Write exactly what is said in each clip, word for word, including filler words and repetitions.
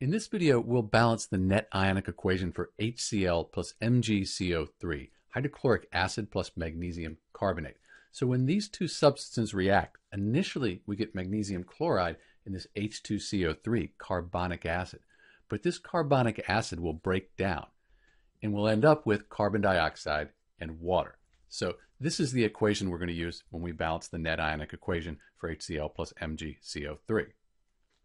In this video, we'll balance the net ionic equation for HCl plus M g C O three, hydrochloric acid plus magnesium carbonate. So when these two substances react, initially we get magnesium chloride in this H two C O three, carbonic acid. But this carbonic acid will break down, and we'll end up with carbon dioxide and water. So this is the equation we're going to use when we balance the net ionic equation for HCl plus M g C O three.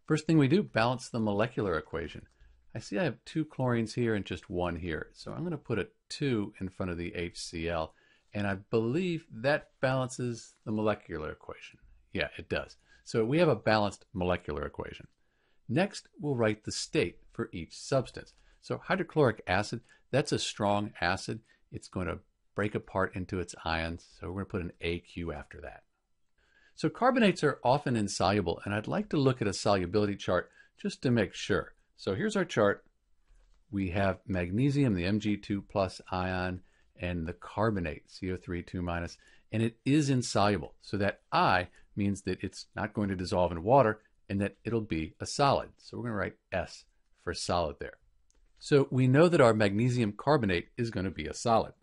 First thing we do, balance the molecular equation. I see I have two chlorines here and just one here. So I'm going to put a two in front of the HCl, and I believe that balances the molecular equation. Yeah, it does. So we have a balanced molecular equation. Next, we'll write the state for each substance. So hydrochloric acid, that's a strong acid. It's going to break apart into its ions, so we're going to put an A Q after that. So carbonates are often insoluble, and I'd like to look at a solubility chart just to make sure. So here's our chart. We have magnesium, the M g two plus ion, and the carbonate, C O three two minus, and it is insoluble. So that I means that it's not going to dissolve in water and that it'll be a solid. So we're going to write S for solid there. So we know that our magnesium carbonate is going to be a solid.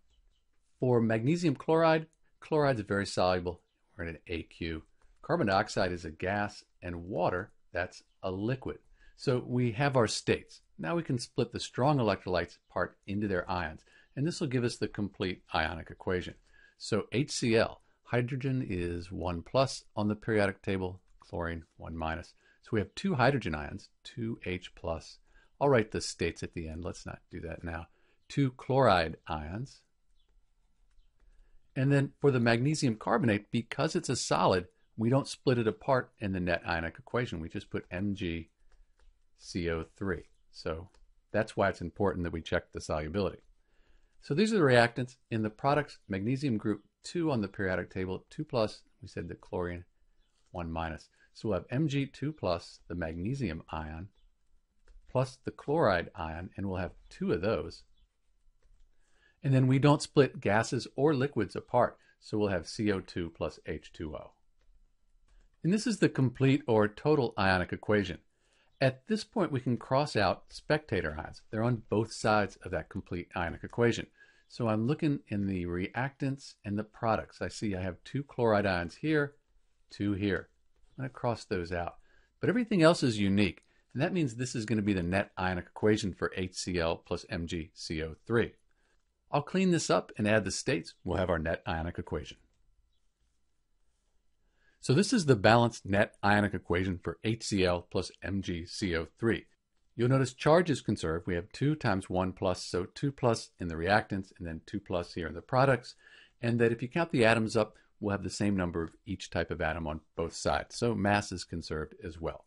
For magnesium chloride, chloride's very soluble. We're in an A Q. Carbon dioxide is a gas, and water, that's a liquid. So we have our states. Now we can split the strong electrolytes apart into their ions, and this will give us the complete ionic equation. So HCl, hydrogen is one plus on the periodic table, chlorine one minus. So we have two hydrogen ions, two H plus. I'll write the states at the end. Let's not do that now. Two chloride ions. And then for the magnesium carbonate, because it's a solid, we don't split it apart in the net ionic equation. We just put M g C O three. So that's why it's important that we check the solubility. So these are the reactants. In the products, magnesium group two on the periodic table, two plus. We said the chlorine, one minus. So we'll have M g two plus, the magnesium ion, plus the chloride ion, and we'll have two of those. And then we don't split gases or liquids apart, so we'll have C O two plus H two O. And this is the complete or total ionic equation. At this point, we can cross out spectator ions. They're on both sides of that complete ionic equation. So I'm looking in the reactants and the products. I see I have two chloride ions here, two here. I'm going to cross those out. But everything else is unique, and that means this is going to be the net ionic equation for HCl plus M g C O three. I'll clean this up and add the states. We'll have our net ionic equation. So this is the balanced net ionic equation for HCl plus M g C O three. You'll notice charge is conserved. We have two times one plus, so two plus in the reactants and then two plus here in the products. And that if you count the atoms up, we'll have the same number of each type of atom on both sides. So mass is conserved as well.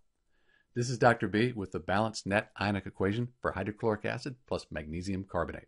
This is Doctor B with the balanced net ionic equation for hydrochloric acid plus magnesium carbonate.